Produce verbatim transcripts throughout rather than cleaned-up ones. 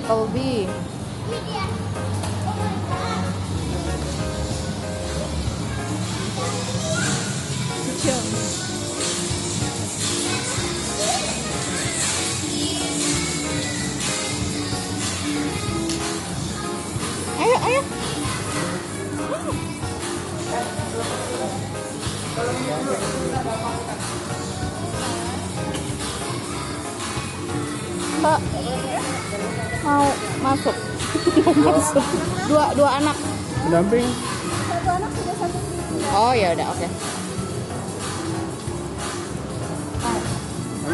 Applebee. Ayo, ayo. Mbak mau masuk, mau masuk. Dua dua anak. Pendamping. Satu anak sudah satu. Oh ya udah, oke. Okay.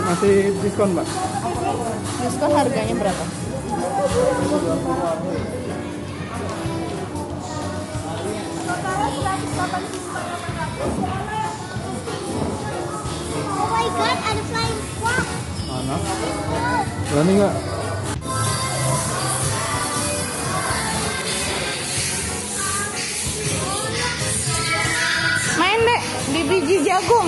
Masih diskon, Mbak? Diskon harganya berapa? Oh my god, ada flying squad. Mana? Berani nggak? Main deh di biji jagung.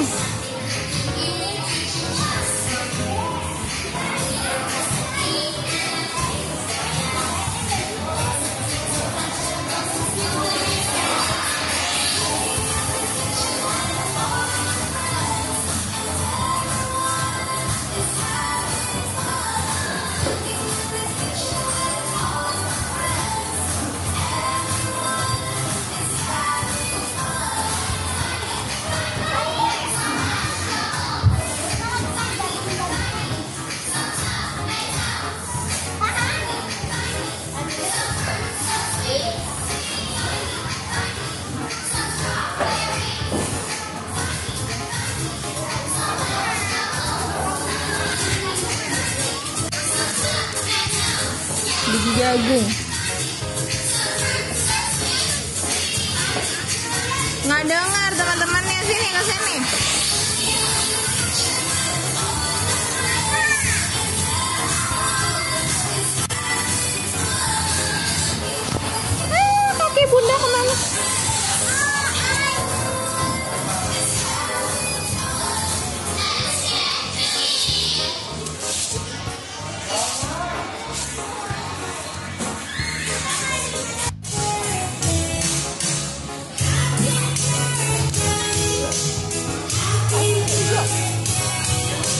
Biji jagung nggak dengar teman-temannya, sini ke sini. Ah, kaki bunda kemana?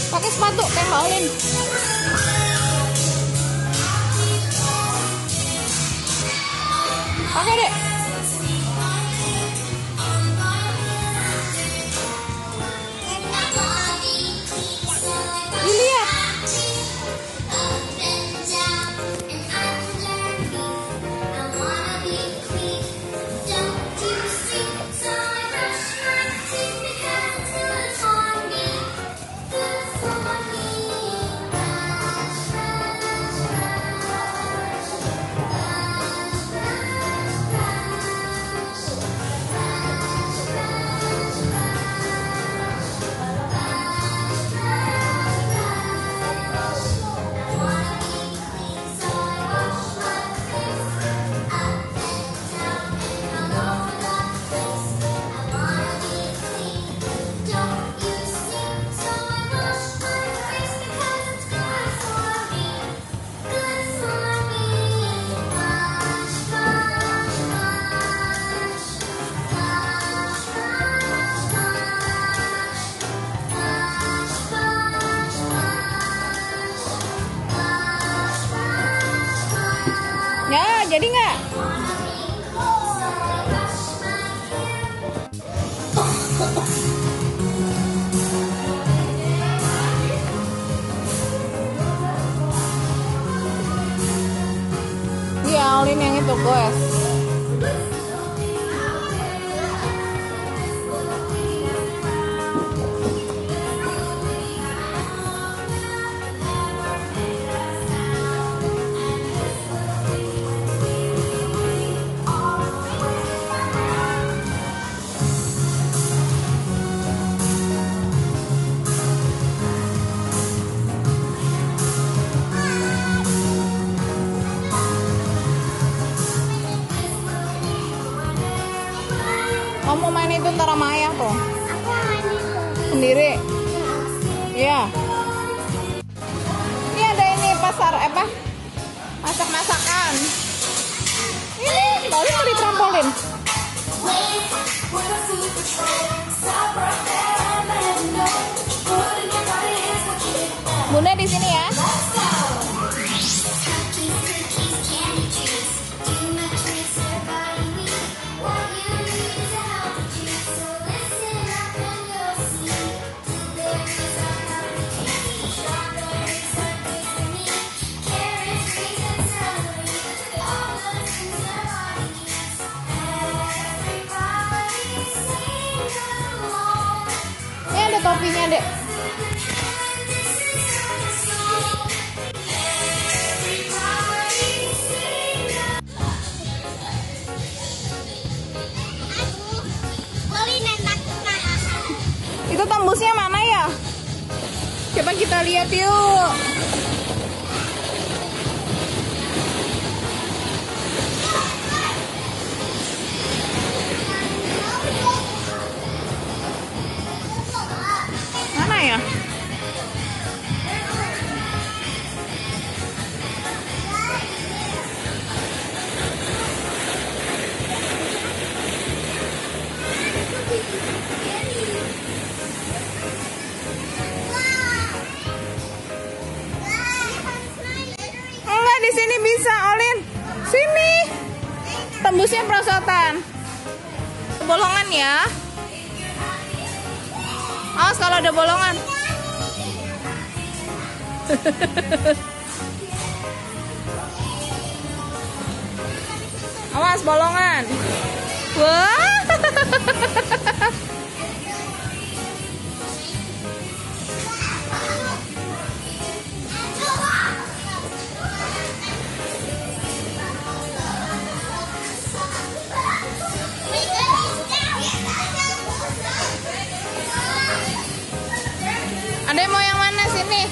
Pakai sepatu tembalin. Pakai deh. Lihat. Jadi nggak? Iya, Olin yang itu guys. Kamu main itu ntar sama ayah tuh. Aku main itu. Sendiri? Iya. Iya. Ini ada ini pasar apa? Masak him. Bunda di sini ya. Topinya dek. Itu tembusnya mana ya? Coba kita lihat yuk. Tembusnya perosotan, bolongan ya. Awas kalau ada bolongan. Awas bolongan. Wah. Ada mau yang mana sini?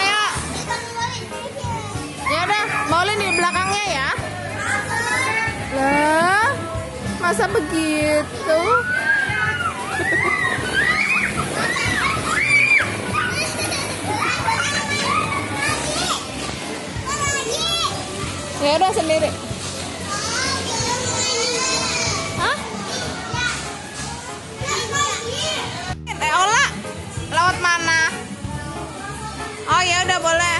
Ayo. Ya udah, baulin di belakangnya ya. Lah, masa begitu? Ya udah sendiri. Mana? Oh ya udah boleh.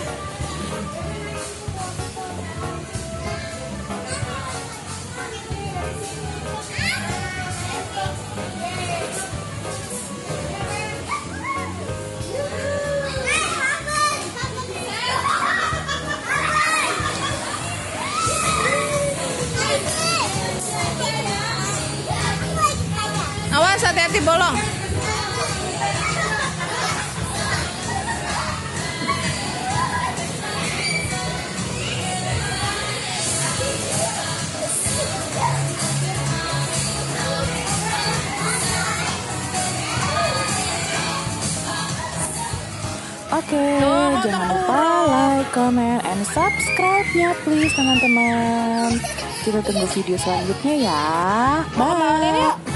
Awas hati-hati bolong. Oke, okay, oh, jangan lupa like, comment, and subscribe-nya please teman-teman. Kita tunggu video selanjutnya ya. Bye.